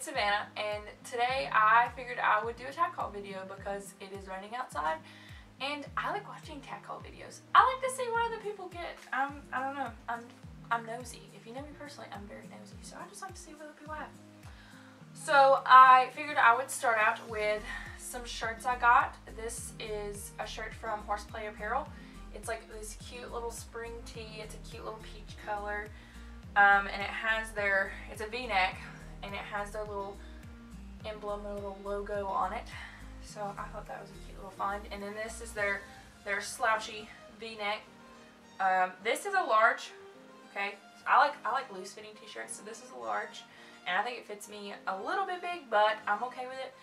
it's Savannah, and today I figured I would do a tack haul video because it is raining outside and I like watching tack haul videos. I like to see what other people get. I don't know, I'm nosy. If you know me personally, I'm very nosy, so I just like to see what other people have. So I figured I would start out with some shirts I got. This is a shirt from Horseplay Apparel. It's like this cute little spring tee. It's a cute little peach color. And it has their, it's a V-neck, and it has their little emblem, their little logo on it. So I thought that was a cute little find. And then this is their slouchy V-neck. This is a large, okay? I like loose-fitting t-shirts, so this is a large. And I think it fits me a little bit big, but I'm okay with it.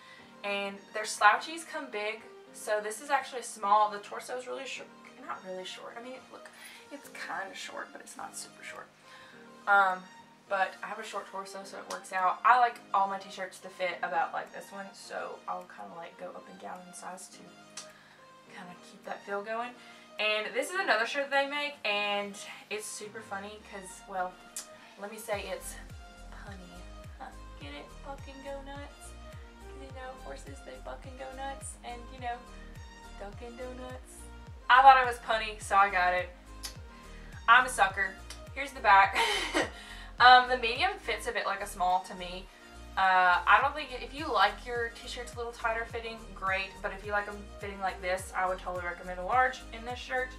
And their slouchies come big, so this is actually small. The torso is really short, not really short. I mean, look, it's kind of short, but it's not super short. But I have a short torso, so it works out. I like all my t-shirts to fit about like this one, so I'll kind of like go up and down in size to kind of keep that feel going. And this is another shirt they make, and it's super funny because, well, let me say it's punny. Huh? Get it? Fucking go nuts. You know, horses, they fucking go nuts. And, you know, Dunkin' Donuts. I thought it was punny, so I got it. I'm a sucker. Here's the back. The medium fits a bit like a small to me. I don't think, if you like your t-shirts a little tighter fitting, great. But if you like them fitting like this, I would totally recommend a large in this shirt.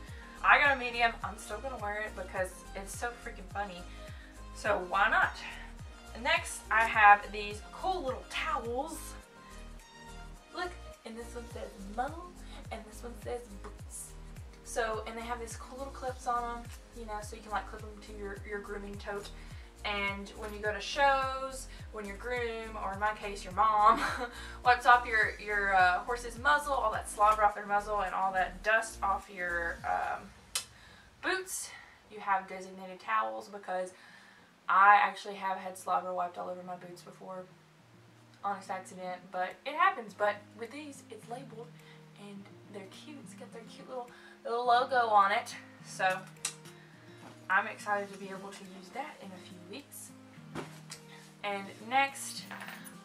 I got a medium. I'm still going to wear it because it's so freaking funny. So why not? Next, I have these cool little towels. Look, and this one says mum, and this one says boots. So, and they have these cool little clips on them, you know, so you can like clip them to your grooming tote. And when you go to shows, when your groom, or in my case your mom, wipes off your horse's muzzle, all that slobber off their muzzle and all that dust off your boots, you have designated towels, because I actually have had slobber wiped all over my boots before, honest accident, but it happens. But with these, it's labeled, and they're cute. It's got their cute little logo on it, so I'm excited to be able to use that in a few weeks. And next,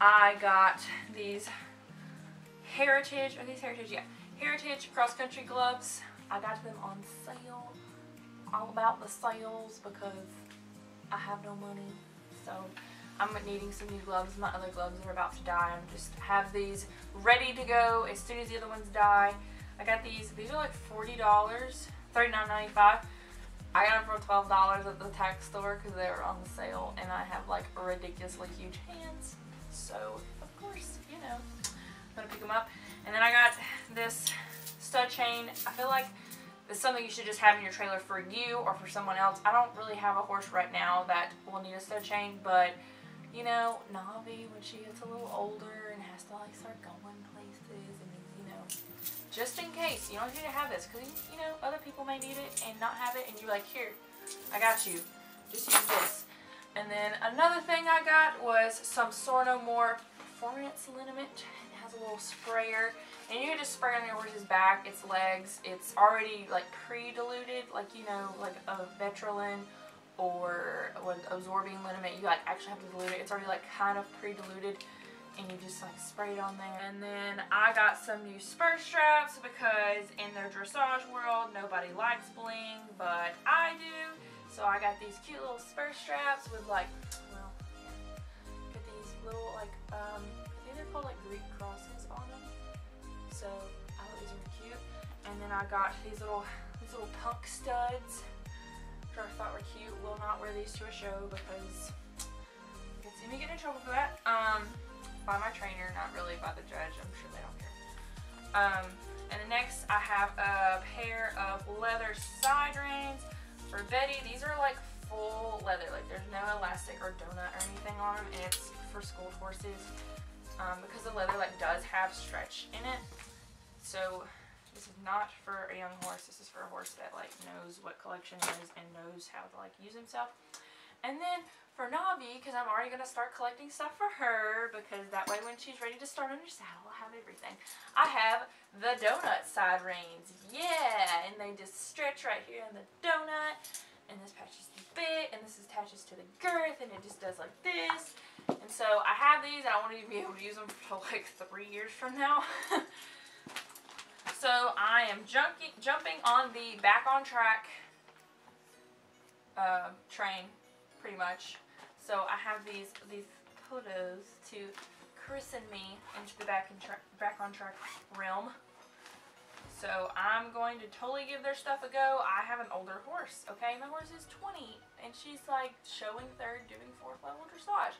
I got these Heritage, are these Heritage? Yeah, Heritage cross-country gloves. I got them on sale. All about the sales because I have no money, so I'm needing some new gloves. My other gloves are about to die. I'm just have these ready to go as soon as the other ones die. I got these. These are like $40, $39.95. I got them for $12 at the tack store because they were on the sale, and I have like ridiculously huge hands. So of course, you know, I'm gonna pick them up. And then I got this stud chain. I feel like it's something you should just have in your trailer for you or for someone else. I don't really have a horse right now that will need a stud chain, but you know, Navi, when she gets a little older and has to like start going places, and you know, just in case, you don't need to have this because you know other people may need it and not have it, and you're like, here, I got you, just use this. And then another thing I got was some Sore No More performance liniment. It has a little sprayer, and you can just spray on your horse's back, its legs. It's already like pre-diluted, like you know, like a Vetrolin or with absorbing liniment. You like actually have to dilute it. It's already like kind of pre-diluted, and you just like spray it on there. And then I got some new spur straps because in their dressage world, nobody likes bling, but I do. So I got these cute little spur straps with like, well, yeah, got these little like, I think they're called like Greek crosses on them. So I thought these were cute. And then I got these little punk studs, which I thought were cute. Will not wear these to a show because you can see me get in trouble for that. By my trainer, not really by the judge. I'm sure they don't care. And then next I have a pair of leather side reins for Betty. These are like full leather, like there's no elastic or donut or anything on them, and it's for school horses. Because the leather like does have stretch in it, so this is not for a young horse. This is for a horse that like knows what collection is and knows how to like use himself. And then for Navi, because I'm already gonna start collecting stuff for her, because that way when she's ready to start on your saddle, I'll have everything. I have the donut side reins, yeah, and they just stretch right here in the donut. and this patches the bit, and this attaches to the girth, and it just does like this. And so I have these, and I want to be able to use them for like 3 years from now. So I am jumping on the back on track train, pretty much. So I have these photos to christen me into the back on track realm. So I'm going to totally give their stuff a go. I have an older horse, okay? My horse is 20, and she's like showing third, doing fourth level dressage.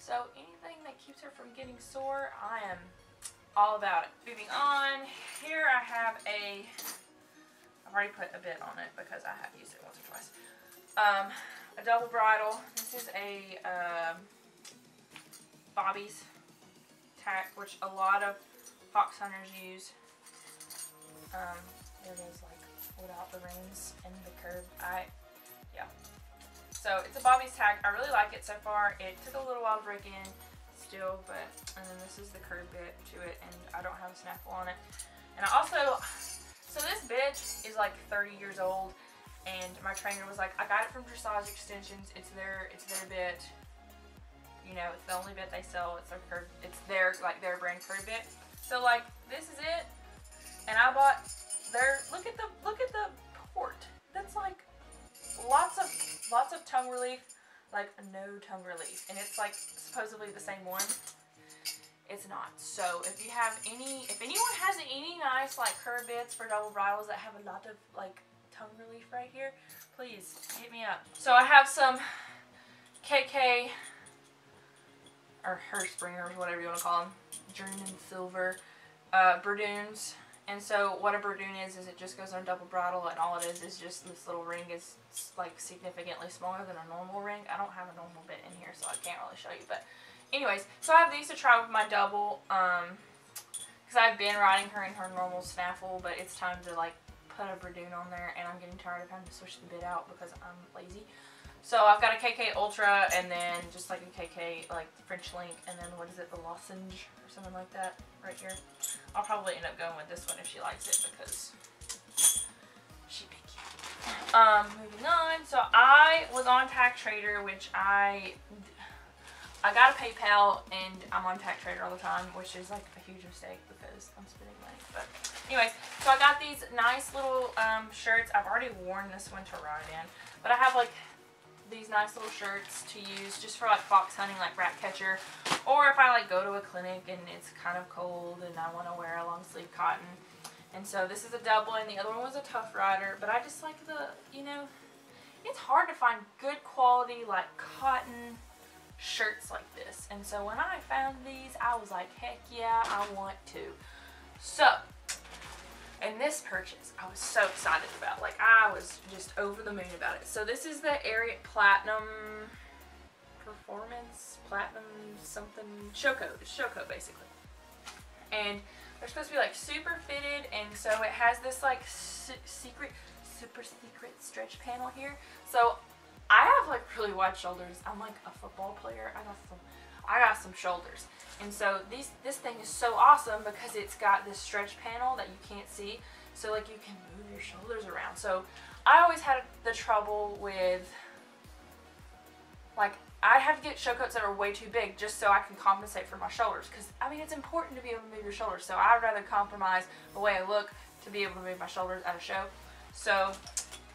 So anything that keeps her from getting sore, I am all about it. Moving on, here I have a, I've already put a bit on it because I have used it once or twice. A double bridle. This is a Bobby's Tack, which a lot of fox hunters use. It is like without the rings and the curve. Yeah. So it's a Bobby's Tack. I really like it so far. It took a little while to break in still, but, and then this is the curve bit to it, and I don't have a snaffle on it. And I also, so this bit is like 30 years old, and my trainer was like, I got it from Dressage Extensions. It's their bit. You know, it's the only bit they sell. It's their curve. It's their, like, their brand curve bit. So like, this is it. And I bought their, look at the port. That's like lots of tongue relief, like no tongue relief. And it's like supposedly the same one. It's not. So if you have any, if anyone has any nice like curve bits for double bridles that have a lot of like tongue relief right here, please hit me up. So I have some KK or Hurstbringers, whatever you want to call them, German silver Berdoons. And so what a Berdoon is it just goes on double bridle, and all it is just this little ring is like significantly smaller than a normal ring. I don't have a normal bit in here, so I can't really show you. But anyways, so I have these to try with my double, because I've been riding her in her normal snaffle, but it's time to like put a Berdoon on there, and I'm getting tired of having to switch the bit out because I'm lazy. So I've got a KK Ultra, and then just like a KK, like the French Link, and then what is it, the Lozenge or something like that right here. I'll probably end up going with this one if she likes it because she picky. Moving on, so I was on Tack Trader, which I got a PayPal, and I'm on Tack Trader all the time, which is like a huge mistake because I'm spending money. But anyways, so I got these nice little shirts. I've already worn this one to ride in, but I have like these nice little shirts to use just for like fox hunting, like rat catcher, or if I like go to a clinic and it's kind of cold and I want to wear a long sleeve cotton. And so this is a Dublin, the other one was a Tough Rider, but I just like the, you know, it's hard to find good quality like cotton shirts like this. And so when I found these, I was like, heck yeah, I want to. So and this purchase, I was so excited about. Like, I was just over the moon about it. So this is the Ariat Platinum Performance, Platinum something, show coat basically. And they're supposed to be like super fitted, and so it has this like super secret stretch panel here. So I have like really wide shoulders. I'm like a football player. I got some shoulders, and so this thing is so awesome because it's got this stretch panel that you can't see, so like you can move your shoulders around. So I always had the trouble with like I have to get show coats that are way too big just so I can compensate for my shoulders, because I mean it's important to be able to move your shoulders, so I'd rather compromise the way I look to be able to move my shoulders at a show. So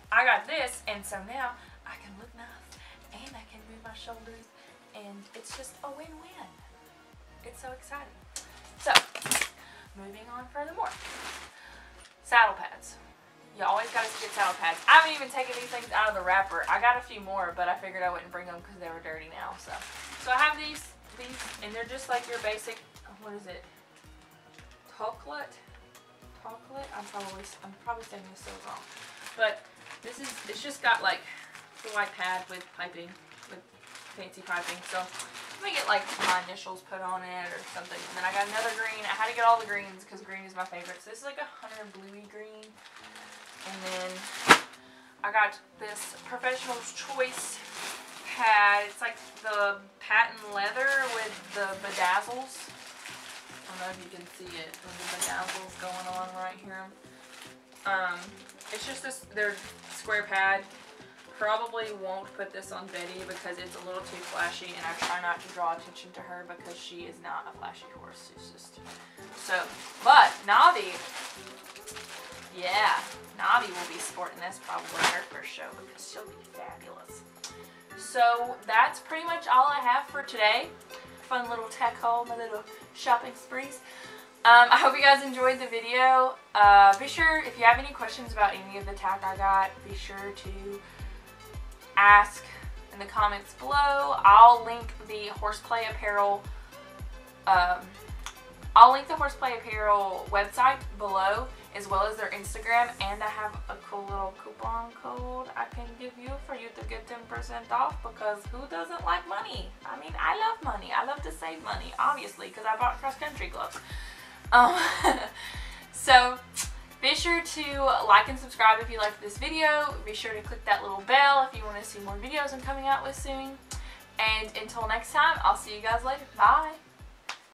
I got this, and so now I can look nice and I can move my shoulders, and it's just a win-win. It's so exciting. So, moving on furthermore. Saddle pads. You always gotta get saddle pads. I haven't even taken these things out of the wrapper. I got a few more, but I figured I wouldn't bring them because they were dirty now. So I have these, and they're just like your basic, what is it? Talklet? I'm probably saying this so wrong. But this is, it's just got like the white pad with piping, with fancy piping. So I'm gonna get like my initials put on it or something. And then I got another green. I had to get all the greens because green is my favorite. So this is like a hunter bluey green. And then I got this Professional's Choice pad. It's like the patent leather with the bedazzles. I don't know if you can see it. There's the bedazzles going on right here. It's just this, they're square pad. Probably won't put this on Betty because it's a little too flashy, and I try not to draw attention to her because she is not a flashy horse enthusiast. So, but Navi, yeah, Navi will be sporting this probably her first show because she'll be fabulous. So that's pretty much all I have for today. Fun little tech haul, my little shopping sprees. I hope you guys enjoyed the video. Be sure, if you have any questions about any of the tack I got, be sure to ask in the comments below. I'll link the Horseplay Apparel website below, as well as their Instagram, and I have a cool little coupon code I can give you for you to get 10% off, because who doesn't like money? I mean, I love money. I love to save money, obviously, because I bought cross-country gloves. So be sure to like and subscribe if you liked this video. Be sure to click that little bell if you want to see more videos I'm coming out with soon. And until next time, I'll see you guys later. Bye!